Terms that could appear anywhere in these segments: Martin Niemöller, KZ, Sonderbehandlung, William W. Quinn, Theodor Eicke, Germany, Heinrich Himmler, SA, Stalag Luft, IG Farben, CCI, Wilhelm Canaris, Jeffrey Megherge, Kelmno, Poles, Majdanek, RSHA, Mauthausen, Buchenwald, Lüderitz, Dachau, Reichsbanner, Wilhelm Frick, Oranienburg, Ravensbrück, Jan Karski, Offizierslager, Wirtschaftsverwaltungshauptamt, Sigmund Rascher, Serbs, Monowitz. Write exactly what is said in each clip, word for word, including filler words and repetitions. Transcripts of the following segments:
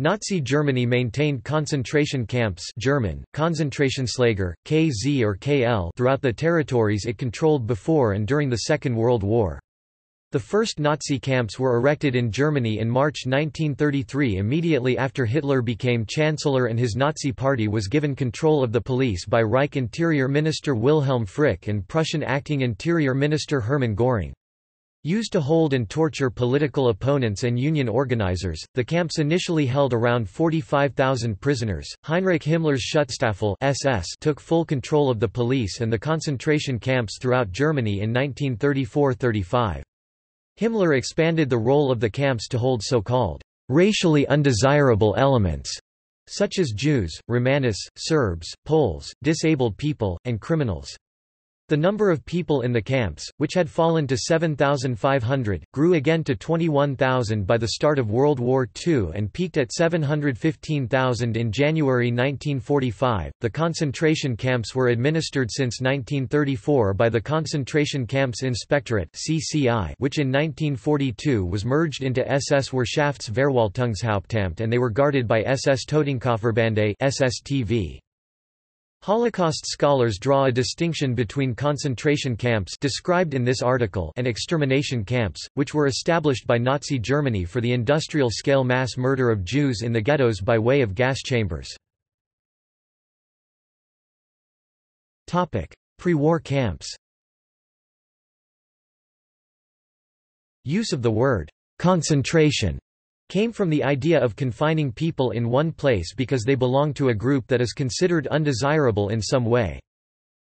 Nazi Germany maintained concentration camps German, Konzentrationslager, K Z or K L throughout the territories it controlled before and during the Second World War. The first Nazi camps were erected in Germany in March nineteen thirty-three, immediately after Hitler became Chancellor and his Nazi party was given control of the police by Reich Interior Minister Wilhelm Frick and Prussian Acting Interior Minister Hermann Göring. Used to hold and torture political opponents and union organizers, the camps initially held around forty-five thousand prisoners. Heinrich Himmler's Schutzstaffel S S took full control of the police and the concentration camps throughout Germany in nineteen thirty-four thirty-five. Himmler expanded the role of the camps to hold so-called racially undesirable elements, such as Jews, Romanists, Serbs, Poles, disabled people, and criminals. The number of people in the camps, which had fallen to seven thousand five hundred, grew again to twenty-one thousand by the start of World War Two and peaked at seven hundred fifteen thousand in January nineteen forty-five. The concentration camps were administered since nineteen thirty-four by the Concentration Camps Inspectorate (C C I), which in nineteen forty-two was merged into S S Wirtschaftsverwaltungshauptamt, and they were guarded by S S Totenkopfverbände (S S T V). Holocaust scholars draw a distinction between concentration camps described in this article and extermination camps, which were established by Nazi Germany for the industrial-scale mass murder of Jews in the ghettos by way of gas chambers. Pre-war camps. Use of the word concentration came from the idea of confining people in one place because they belong to a group that is considered undesirable in some way.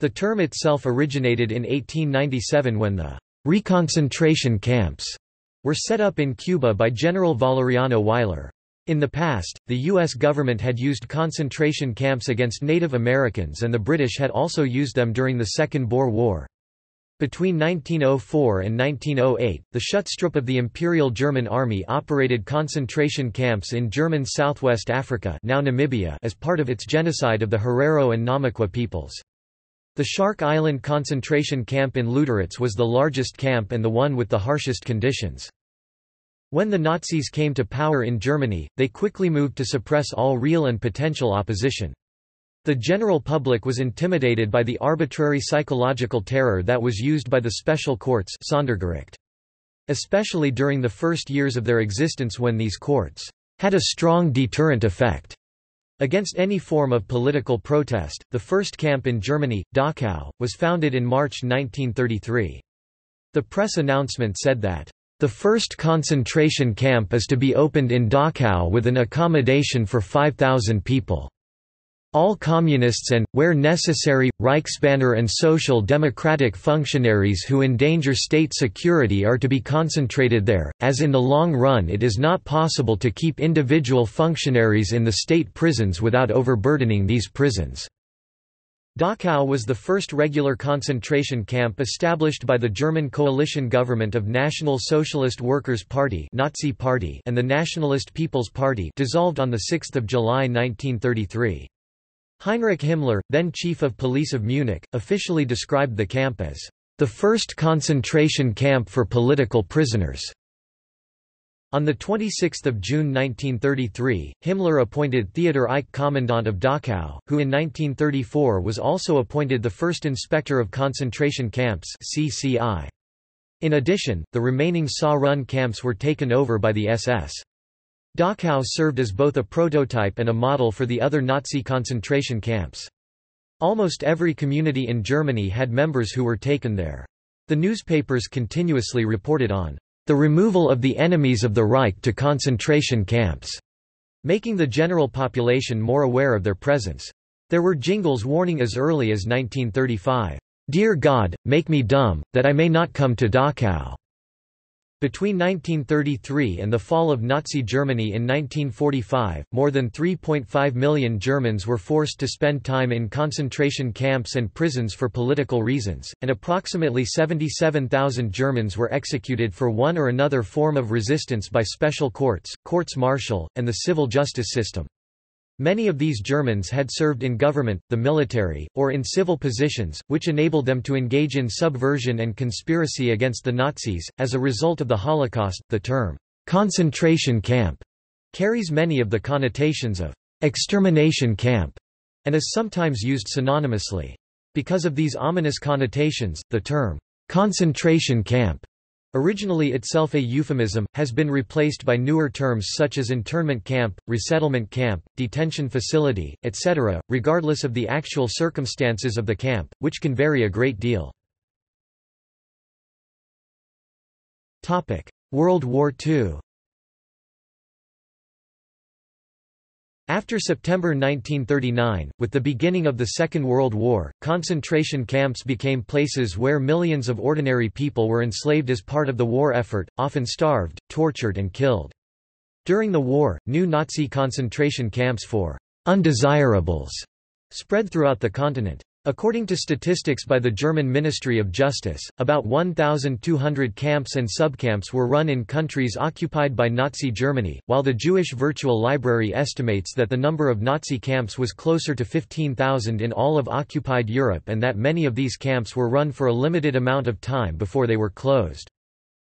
The term itself originated in eighteen ninety-seven when the reconcentration camps were set up in Cuba by General Valeriano Weiler. In the past, the U S government had used concentration camps against Native Americans, and the British had also used them during the Second Boer War. Between nineteen oh four and nineteen oh eight, the Schutztruppe of the Imperial German Army operated concentration camps in German Southwest Africa, now Namibia, as part of its genocide of the Herero and Namaqua peoples. The Shark Island concentration camp in Lüderitz was the largest camp and the one with the harshest conditions. When the Nazis came to power in Germany, they quickly moved to suppress all real and potential opposition. The general public was intimidated by the arbitrary psychological terror that was used by the special courts, Sondergericht, especially during the first years of their existence, when these courts had a strong deterrent effect against any form of political protest. The first camp in Germany, Dachau, was founded in March nineteen thirty-three. The press announcement said that the first concentration camp is to be opened in Dachau with an accommodation for five thousand people. All communists and, where necessary, Reichsbanner and social democratic functionaries who endanger state security are to be concentrated there, as in the long run it is not possible to keep individual functionaries in the state prisons without overburdening these prisons. Dachau was the first regular concentration camp established by the German coalition government of National Socialist Workers' Party (Nazi Party) and the Nationalist People's Party, dissolved on the sixth of July nineteen thirty-three. Heinrich Himmler, then chief of police of Munich, officially described the camp as the first concentration camp for political prisoners. On the twenty-sixth of June nineteen thirty-three, Himmler appointed Theodor Eicke commandant of Dachau, who in nineteen thirty-four was also appointed the first inspector of concentration camps (C C I). In addition, the remaining Saarland camps were taken over by the S S. Dachau served as both a prototype and a model for the other Nazi concentration camps. Almost every community in Germany had members who were taken there. The newspapers continuously reported on the removal of the enemies of the Reich to concentration camps, making the general population more aware of their presence. There were jingles warning as early as nineteen thirty-five, "Dear God, make me dumb, that I may not come to Dachau." Between nineteen thirty-three and the fall of Nazi Germany in nineteen forty-five, more than three point five million Germans were forced to spend time in concentration camps and prisons for political reasons, and approximately seventy-seven thousand Germans were executed for one or another form of resistance by special courts, courts-martial, and the civil justice system. Many of these Germans had served in government, the military, or in civil positions, which enabled them to engage in subversion and conspiracy against the Nazis. As a result of the Holocaust, the term concentration camp carries many of the connotations of extermination camp and is sometimes used synonymously. Because of these ominous connotations, the term concentration camp, originally itself a euphemism, has been replaced by newer terms such as internment camp, resettlement camp, detention facility, et cetera, regardless of the actual circumstances of the camp, which can vary a great deal. Topic: World War Two. After September nineteen thirty-nine, with the beginning of the Second World War, concentration camps became places where millions of ordinary people were enslaved as part of the war effort, often starved, tortured and killed. During the war, new Nazi concentration camps for «undesirables» spread throughout the continent. According to statistics by the German Ministry of Justice, about one thousand two hundred camps and subcamps were run in countries occupied by Nazi Germany, while the Jewish Virtual Library estimates that the number of Nazi camps was closer to fifteen thousand in all of occupied Europe and that many of these camps were run for a limited amount of time before they were closed.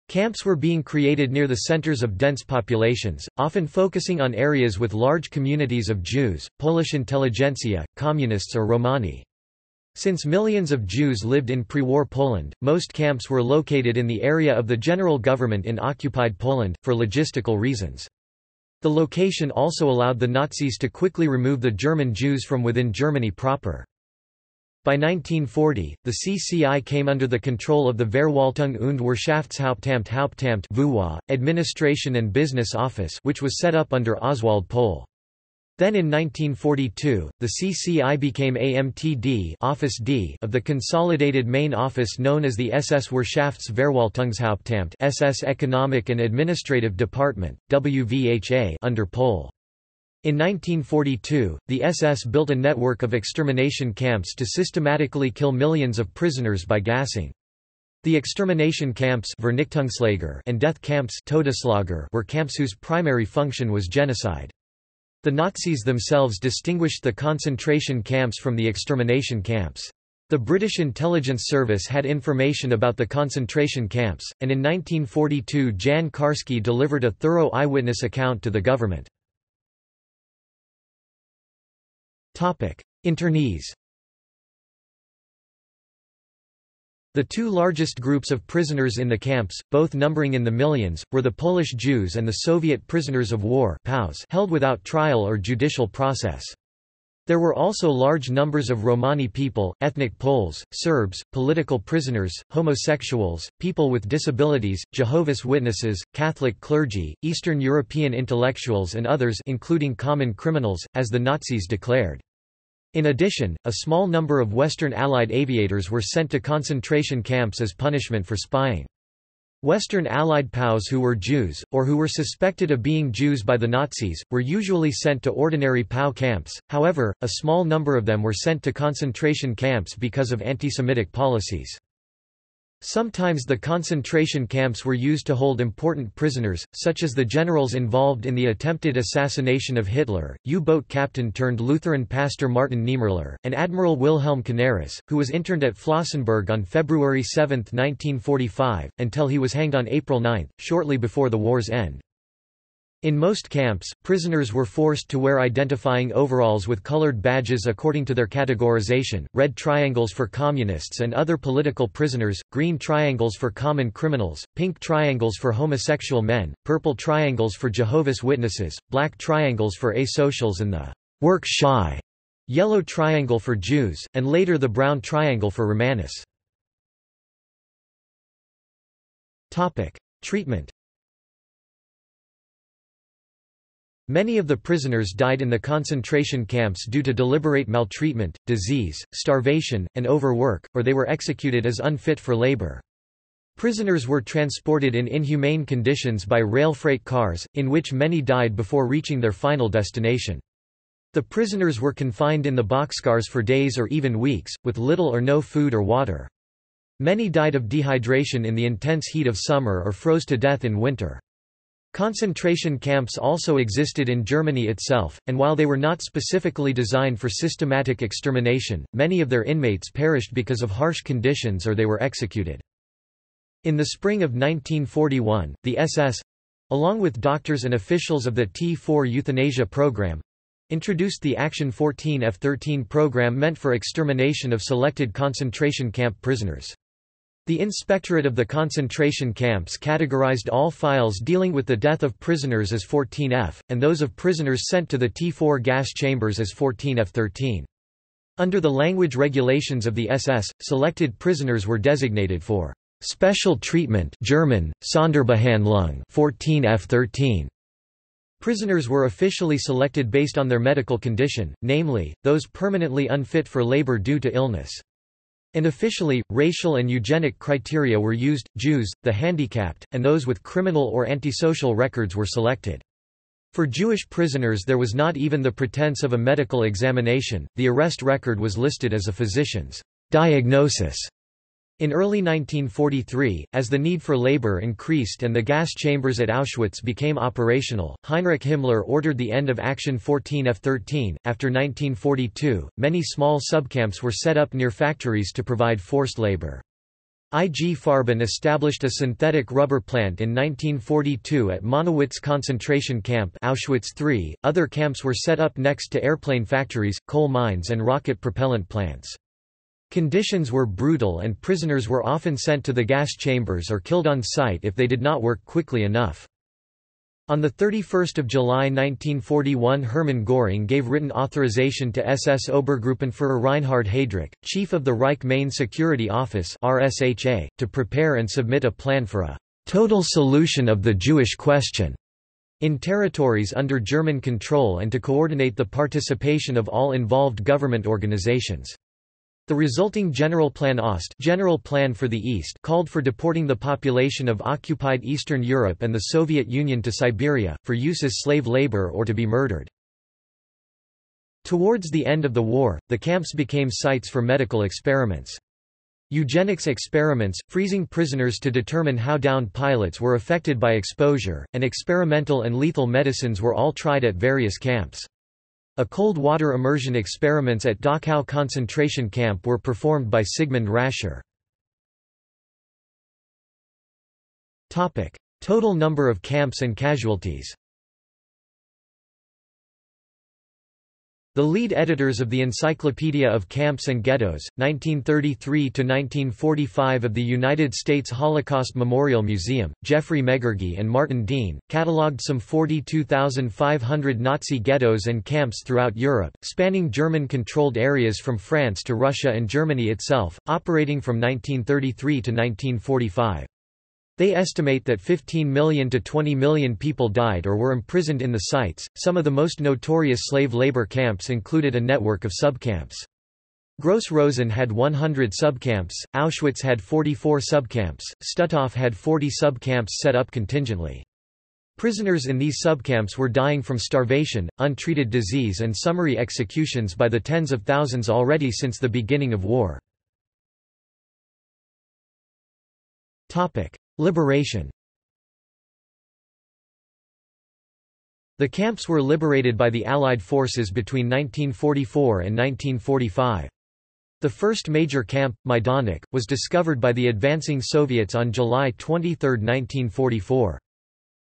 Camps were being created near the centers of dense populations, often focusing on areas with large communities of Jews, Polish intelligentsia, communists or Romani. Since millions of Jews lived in pre-war Poland, most camps were located in the area of the general government in occupied Poland, for logistical reasons. The location also allowed the Nazis to quickly remove the German Jews from within Germany proper. By nineteen forty, the C C I came under the control of the Verwaltung und Wirtschaftshauptamt Hauptamt V W A, Administration and Business Office, which was set up under Oswald Pohl. Then in nineteen forty-two, the C C I became A M T D Office D of the consolidated main office known as the S S Wirtschaftsverwaltungshauptamt S S Economic and Administrative Department, W V H A under Pohl. In nineteen forty-two, the S S built a network of extermination camps to systematically kill millions of prisoners by gassing. The extermination camps and death camps were camps whose primary function was genocide. The Nazis themselves distinguished the concentration camps from the extermination camps. The British Intelligence Service had information about the concentration camps, and in nineteen forty-two Jan Karski delivered a thorough eyewitness account to the government. Internees. The two largest groups of prisoners in the camps, both numbering in the millions, were the Polish Jews and the Soviet prisoners of war P O Ws held without trial or judicial process. There were also large numbers of Romani people, ethnic Poles, Serbs, political prisoners, homosexuals, people with disabilities, Jehovah's Witnesses, Catholic clergy, Eastern European intellectuals and others, including common criminals, as the Nazis declared. In addition, a small number of Western Allied aviators were sent to concentration camps as punishment for spying. Western Allied P O Ws who were Jews, or who were suspected of being Jews by the Nazis, were usually sent to ordinary P O W camps, however, a small number of them were sent to concentration camps because of anti-Semitic policies. Sometimes the concentration camps were used to hold important prisoners, such as the generals involved in the attempted assassination of Hitler, U-boat captain turned Lutheran pastor Martin Niemöller, and Admiral Wilhelm Canaris, who was interned at Flossenbürg on February seventh nineteen forty-five, until he was hanged on April ninth, shortly before the war's end. In most camps, prisoners were forced to wear identifying overalls with colored badges according to their categorization, red triangles for communists and other political prisoners, green triangles for common criminals, pink triangles for homosexual men, purple triangles for Jehovah's Witnesses, black triangles for asocials and the work-shy yellow triangle for Jews, and later the brown triangle for Romanists. Treatment. Many of the prisoners died in the concentration camps due to deliberate maltreatment, disease, starvation, and overwork, or they were executed as unfit for labor. Prisoners were transported in inhumane conditions by rail freight cars, in which many died before reaching their final destination. The prisoners were confined in the boxcars for days or even weeks, with little or no food or water. Many died of dehydration in the intense heat of summer or froze to death in winter. Concentration camps also existed in Germany itself, and while they were not specifically designed for systematic extermination, many of their inmates perished because of harsh conditions or they were executed. In the spring of nineteen forty-one, the S S along with doctors and officials of the T four euthanasia program, introduced the Action fourteen F thirteen program meant for extermination of selected concentration camp prisoners. The Inspectorate of the concentration camps categorized all files dealing with the death of prisoners as fourteen F, and those of prisoners sent to the T four gas chambers as fourteen F thirteen. Under the language regulations of the S S, selected prisoners were designated for special treatment (German: Sonderbehandlung) fourteen F thirteen. Prisoners were officially selected based on their medical condition, namely, those permanently unfit for labor due to illness. Unofficially, racial and eugenic criteria were used, Jews, the handicapped, and those with criminal or antisocial records were selected. For Jewish prisoners there was not even the pretense of a medical examination, the arrest record was listed as a physician's diagnosis. In early nineteen forty-three, as the need for labor increased and the gas chambers at Auschwitz became operational, Heinrich Himmler ordered the end of Action fourteen F thirteen. After nineteen forty-two, many small subcamps were set up near factories to provide forced labor. I G Farben established a synthetic rubber plant in nineteen forty-two at Monowitz concentration camp, Auschwitz three. Other camps were set up next to airplane factories, coal mines and rocket propellant plants. Conditions were brutal and prisoners were often sent to the gas chambers or killed on site if they did not work quickly enough. On the thirty-first of July nineteen forty-one, Hermann Göring gave written authorization to S S Obergruppenführer Reinhard Heydrich, chief of the Reich Main Security Office (R S H A), to prepare and submit a plan for a total solution of the Jewish question in territories under German control and to coordinate the participation of all involved government organizations. The resulting General Plan Ost, General Plan for the East, called for deporting the population of occupied Eastern Europe and the Soviet Union to Siberia, for use as slave labor or to be murdered. Towards the end of the war, the camps became sites for medical experiments. Eugenics experiments, freezing prisoners to determine how downed pilots were affected by exposure, and experimental and lethal medicines were all tried at various camps. A cold water immersion experiments at Dachau concentration camp were performed by Sigmund Rascher. Topic: Total number of camps and casualties. The lead editors of the Encyclopedia of Camps and Ghettos, nineteen thirty-three to nineteen forty-five, of the United States Holocaust Memorial Museum, Jeffrey Megherge and Martin Dean, catalogued some forty-two thousand five hundred Nazi ghettos and camps throughout Europe, spanning German-controlled areas from France to Russia and Germany itself, operating from nineteen thirty-three to nineteen forty-five. They estimate that fifteen million to twenty million people died or were imprisoned in the sites. Some of the most notorious slave labor camps included a network of subcamps. Gross Rosen had one hundred subcamps, Auschwitz had forty-four subcamps, Stutthof had forty subcamps set up contingently. Prisoners in these subcamps were dying from starvation, untreated disease, and summary executions by the tens of thousands already since the beginning of war. Topic: Liberation. The camps were liberated by the Allied forces between nineteen forty-four and nineteen forty-five. The first major camp, Majdanek, was discovered by the advancing Soviets on July twenty-third, nineteen forty-four.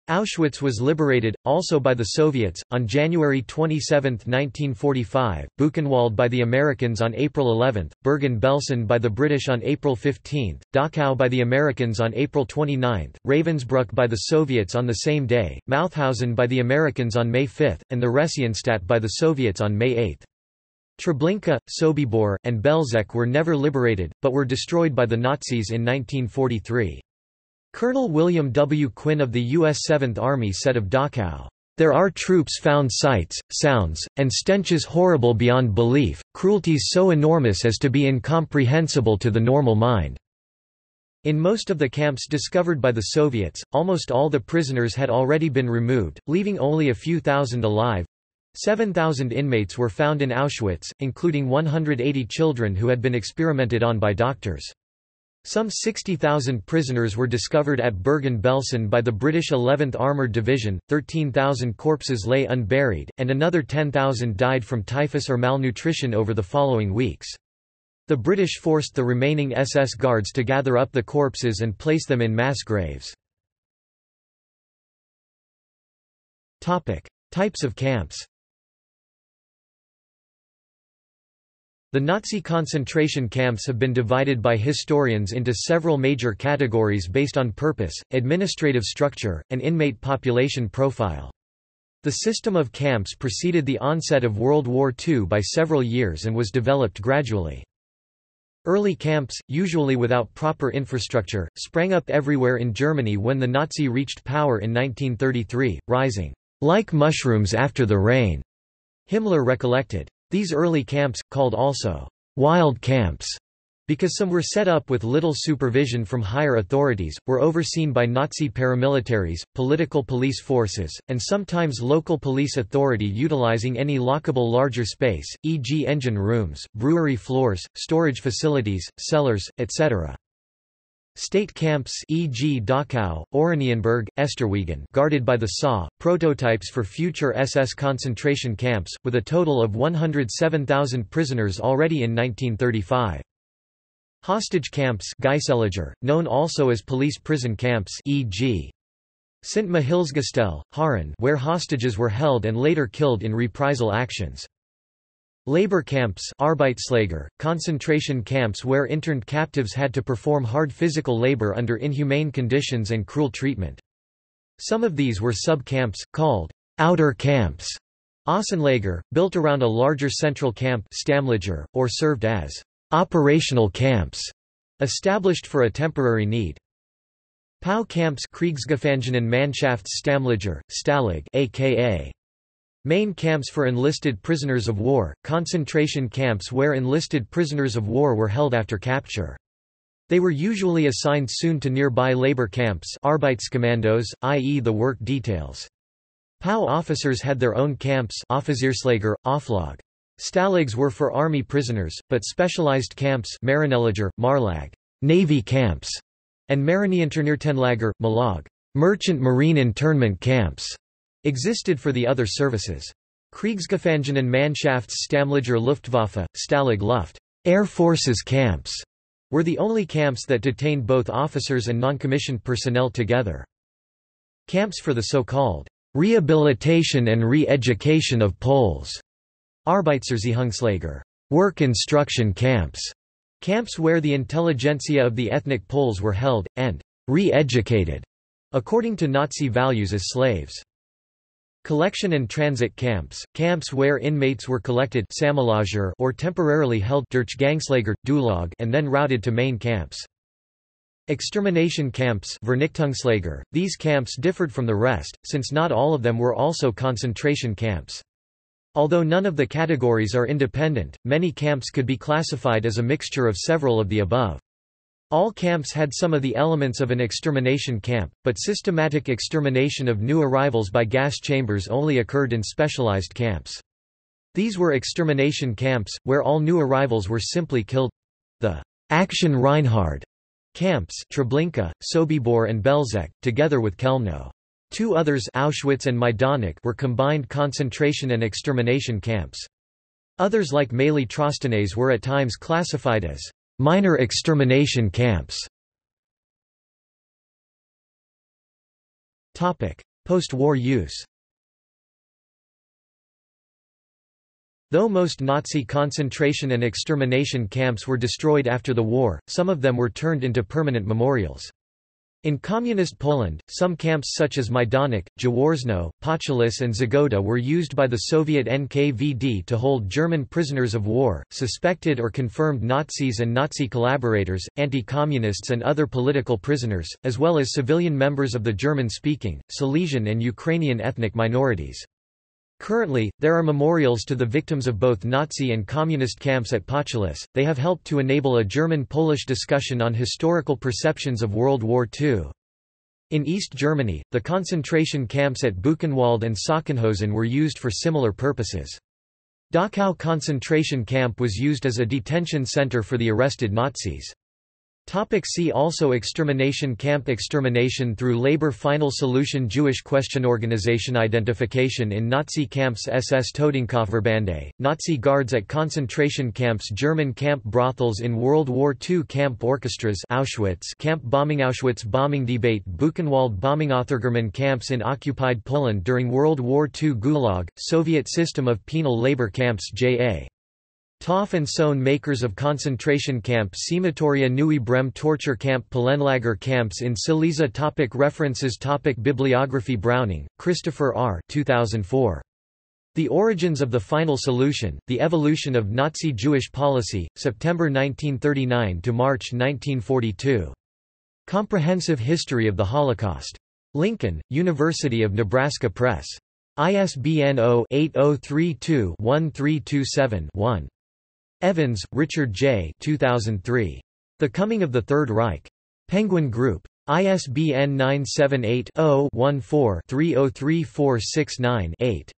Auschwitz was liberated, also by the Soviets, on January twenty-seventh, nineteen forty-five, Buchenwald by the Americans on April eleventh, Bergen-Belsen by the British on April fifteenth, Dachau by the Americans on April twenty-ninth, Ravensbrück by the Soviets on the same day, Mauthausen by the Americans on May fifth, and the Theresienstadt by the Soviets on May eighth. Treblinka, Sobibor, and Belzec were never liberated, but were destroyed by the Nazis in nineteen forty-three. Colonel William W. Quinn of the U S seventh Army said of Dachau, "There our troops found sights, sounds, and stenches horrible beyond belief, cruelties so enormous as to be incomprehensible to the normal mind." In most of the camps discovered by the Soviets, almost all the prisoners had already been removed, leaving only a few thousand alive. seven thousand inmates were found in Auschwitz, including one hundred eighty children who had been experimented on by doctors. Some sixty thousand prisoners were discovered at Bergen-Belsen by the British eleventh Armoured Division, thirteen thousand corpses lay unburied, and another ten thousand died from typhus or malnutrition over the following weeks. The British forced the remaining S S guards to gather up the corpses and place them in mass graves. Topic: Types of camps. The Nazi concentration camps have been divided by historians into several major categories based on purpose, administrative structure, and inmate population profile. The system of camps preceded the onset of World War Two by several years and was developed gradually. Early camps, usually without proper infrastructure, sprang up everywhere in Germany when the Nazi reached power in nineteen thirty-three, rising like mushrooms after the rain. Himmler recollected. These early camps, called also wild camps, because some were set up with little supervision from higher authorities, were overseen by Nazi paramilitaries, political police forces, and sometimes local police authority utilizing any lockable larger space, for example engine rooms, brewery floors, storage facilities, cellars, et cetera. State camps, for example Dachau, Oranienburg, Esterwegen, guarded by the S A, prototypes for future S S concentration camps, with a total of one hundred seven thousand prisoners already in nineteen thirty-five. Hostage camps, known also as police prison camps, for example Sint-Michielsgestel, Haren, where hostages were held and later killed in reprisal actions. Labor camps, Arbeitslager, concentration camps where interned captives had to perform hard physical labor under inhumane conditions and cruel treatment. Some of these were sub-camps, called outer camps, Außenlager, built around a larger central camp, Stammlager, or served as operational camps, established for a temporary need. POW camps, Kriegsgefangenenmannschaftsstammlager, Stalag, aka main camps for enlisted prisoners of war, concentration camps where enlisted prisoners of war were held after capture. They were usually assigned soon to nearby labor camps, Arbeitskommandos, that is the work details. POW officers had their own camps, Offizierslager, Auflag. Stalags were for army prisoners, but specialized camps, Marinelager, Marlag, navy camps, and Marineinternetenlager, Malag, merchant marine internment camps, existed for the other services. Kriegsgefangenenmannschaftsstammlager Luftwaffe, Stalag Luft, Air Forces camps, were the only camps that detained both officers and non-commissioned personnel together. Camps for the so-called rehabilitation and re-education of Poles, Arbeitserziehungslager, work instruction camps, camps where the intelligentsia of the ethnic Poles were held, and re-educated, according to Nazi values, as slaves. Collection and transit camps, camps where inmates were collected or temporarily held and then routed to main camps. Extermination camps, these camps differed from the rest, since not all of them were also concentration camps. Although none of the categories are independent, many camps could be classified as a mixture of several of the above. All camps had some of the elements of an extermination camp, but systematic extermination of new arrivals by gas chambers only occurred in specialized camps. These were extermination camps, where all new arrivals were simply killed. The Action Reinhard camps, Treblinka, Sobibor and Belzec, together with Kelmno. Two others, Auschwitz and Majdanek, were combined concentration and extermination camps. Others like Méli Trostenais were at times classified as minor extermination camps. Post-war use. Though most Nazi concentration and extermination camps were destroyed after the war, some of them were turned into permanent memorials. In Communist Poland, some camps such as Majdanek, Jaworzno, Pocielice and Zagoda were used by the Soviet N K V D to hold German prisoners of war, suspected or confirmed Nazis and Nazi collaborators, anti-communists and other political prisoners, as well as civilian members of the German-speaking, Silesian and Ukrainian ethnic minorities. Currently, there are memorials to the victims of both Nazi and communist camps at Pocielice. They have helped to enable a German-Polish discussion on historical perceptions of World War Two. In East Germany, the concentration camps at Buchenwald and Sachsenhausen were used for similar purposes. Dachau concentration camp was used as a detention center for the arrested Nazis. See also: Extermination camp, extermination through labor, final solution, Jewish question, organization, identification in Nazi camps, S S Totenkopfverbände, Nazi guards at concentration camps, German camp brothels in World War Two, camp orchestras, Auschwitz camp bombing, Auschwitz bombing debate, Buchenwald bombing, Othergerman camps in occupied Poland during World War Two, Gulag, Soviet system of penal labor camps, J A Toff and Sohn, makers of concentration camp, Crematoria Neue Bremen, torture camp, Palenlager camps in Silesia. Topic References. Topic Bibliography. Browning, Christopher R. two thousand four. The Origins of the Final Solution, The Evolution of Nazi Jewish Policy, September nineteen thirty-nine to March nineteen forty-two. Comprehensive History of the Holocaust. Lincoln, University of Nebraska Press. I S B N zero eight zero three two one three two seven one. Evans, Richard J. two thousand three. The Coming of the Third Reich. Penguin Group. I S B N nine seven eight zero one four three zero three four six nine eight.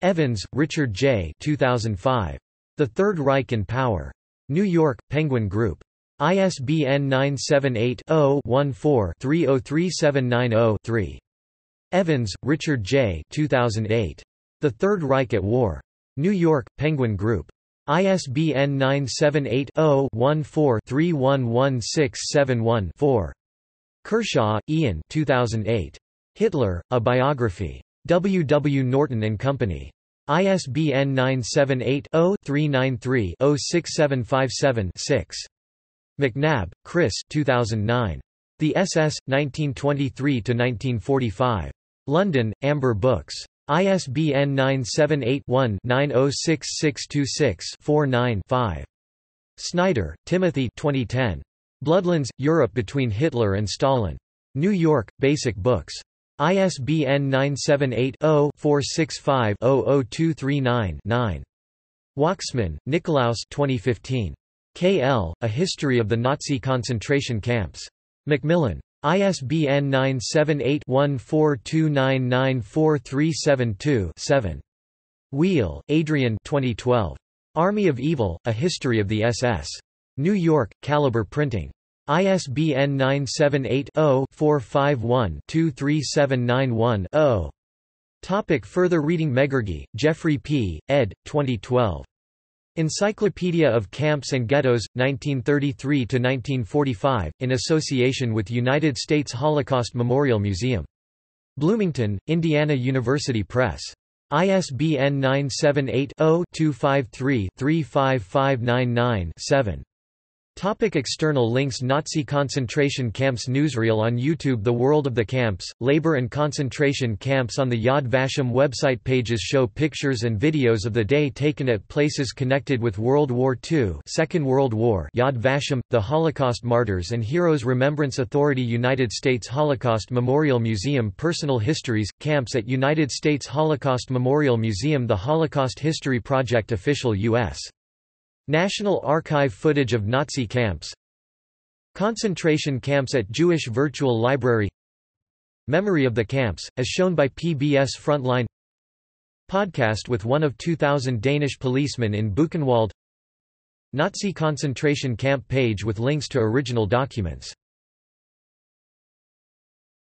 Evans, Richard J. two thousand five. The Third Reich in Power. New York, Penguin Group. I S B N nine seven eight zero one four three zero three seven nine zero three. Evans, Richard J. two thousand eight. The Third Reich at War. New York, Penguin Group. I S B N nine seven eight zero one four three one one six seven one four. Kershaw, Ian. two thousand eight. Hitler, A Biography. W. W. Norton and Company. I S B N nine seven eight zero three nine three zero six seven five seven six. McNabb, Chris. two thousand nine. The S S, nineteen twenty-three to nineteen forty-five. London, Amber Books. I S B N nine seven eight one nine zero six six two six four nine five. Snyder, Timothy. twenty ten. Bloodlands, Europe between Hitler and Stalin. New York, Basic Books. I S B N nine seven eight zero four six five zero zero two three nine nine. Waxman, Nikolaus. twenty fifteen. K L, A History of the Nazi Concentration Camps. Macmillan. I S B N nine seven eight one four two nine nine four three seven two seven. Wheel, Adrian. twenty twelve. Army of Evil, A History of the S S. New York, Caliber Printing. I S B N nine seven eight zero four five one two three seven nine one zero. Topic further reading. Megargy, Jeffrey P., ed. twenty twelve. Encyclopedia of Camps and Ghettos, nineteen thirty-three to nineteen forty-five, in association with United States Holocaust Memorial Museum. Bloomington, Indiana University Press. I S B N nine seven eight zero two five three three five five nine nine seven. Topic external links. Nazi concentration camps newsreel on YouTube. The World of the Camps, Labor and Concentration Camps on the Yad Vashem website. Pages show pictures and videos of the day taken at places connected with World War Two, Second World War, Yad Vashem, the Holocaust Martyrs and Heroes. Remembrance Authority, United States Holocaust Memorial Museum. Personal histories, camps at United States Holocaust Memorial Museum. The Holocaust History Project. Official U S National Archive footage of Nazi camps. Concentration camps at Jewish Virtual Library. Memory of the camps, as shown by P B S Frontline. Podcast with one of two thousand Danish policemen in Buchenwald. Nazi concentration camp page with links to original documents.